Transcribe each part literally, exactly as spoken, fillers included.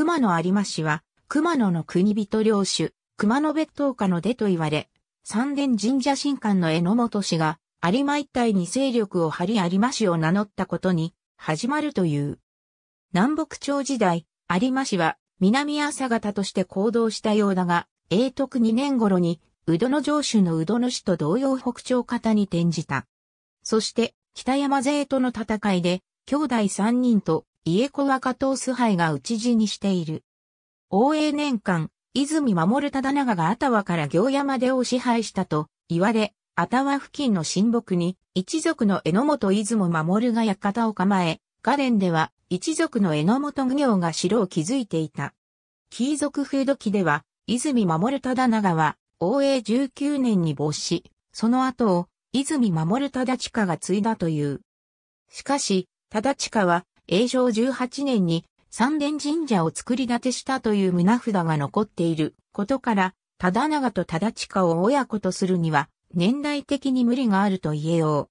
熊野有馬氏は、熊野の国人領主、熊野別当家の出と言われ、三田神社神官の榎本氏が、有馬一帯に勢力を張り有馬氏を名乗ったことに、始まるという。南北朝時代、有馬氏は、南朝方として行動したようだが、永徳にねん頃に、鵜殿城主の鵜殿氏と同様北朝方に転じた。そして、北山勢との戦いで、兄弟さんにんと、家子若藤崇拝が討ち死にしている。応永年間、泉守忠長が熱川から行山出を支配したと言われ、熱川付近の親睦に、一族の榎本出雲守が館を構え、雅殿では一族の榎本愚行が城を築いていた。紀伊族風土記では、泉守忠長は、応永じゅうきゅうねんに没し、その後を、泉守忠親が継いだという。しかし、忠親は、永正じゅうはちねんに、三田神社を作り立てしたという棟札が残っていることから、忠長と忠親を親子とするには、年代的に無理があると言えよう。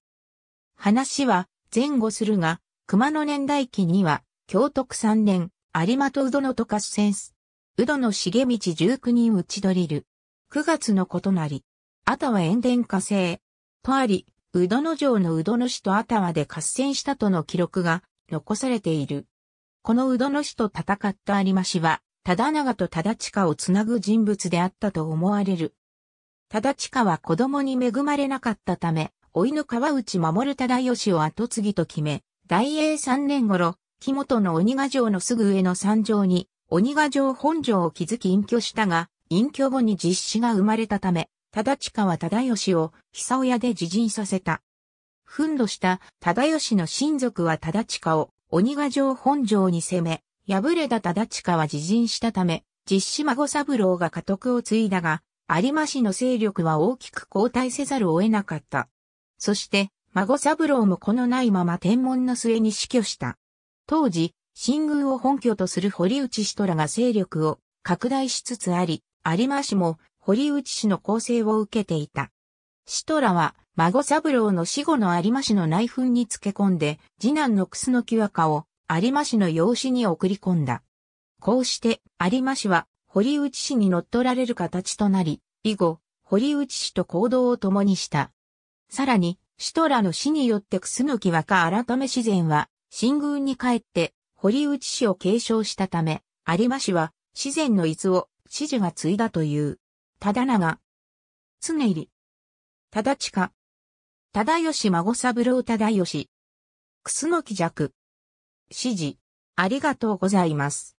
話は前後するが、熊野年代記には、享徳さんねん、有馬と鵜殿と合戦す。鵜殿重道じゅうきゅうにん討ち取りる。くがつのことなり、熱川塩田火星。とあり、鵜殿城の鵜殿氏と熱川で合戦したとの記録が残されている。この鵜殿氏と戦った有馬氏は、忠長と忠親をつなぐ人物であったと思われる。忠親は子供に恵まれなかったため、甥の川内守忠義を跡継ぎと決め、大永さんねん頃、木本の鬼ヶ城のすぐ上の山上に、鬼ヶ城本城を築き隠居したが、隠居後に実子が生まれたため、忠親は忠義を久親で自刃させた。憤怒した忠義の親族は忠親を、鬼ヶ城本城に攻め、敗れた忠親は自刃したため、実子孫三郎が家督を継いだが、有馬氏の勢力は大きく後退せざるを得なかった。そして、孫三郎も子のないまま天文の末に死去した。当時、新宮を本拠とする堀内氏とらが勢力を拡大しつつあり、有馬氏も堀内氏の攻勢を受けていた。氏とらは、孫三郎の死後の有馬氏の内紛につけ込んで、次男の楠木若を有馬氏の養子に送り込んだ。こうして有馬氏は堀内氏に乗っ取られる形となり、以後、堀内氏と行動を共にした。さらに、氏とらの死によって楠木若改め自然は、新宮に帰って堀内氏を継承したため、有馬氏は自然の逸を氏女が継いだという。忠長。常入。忠親。忠義孫三郎忠義。楠木若。支持。ありがとうございます。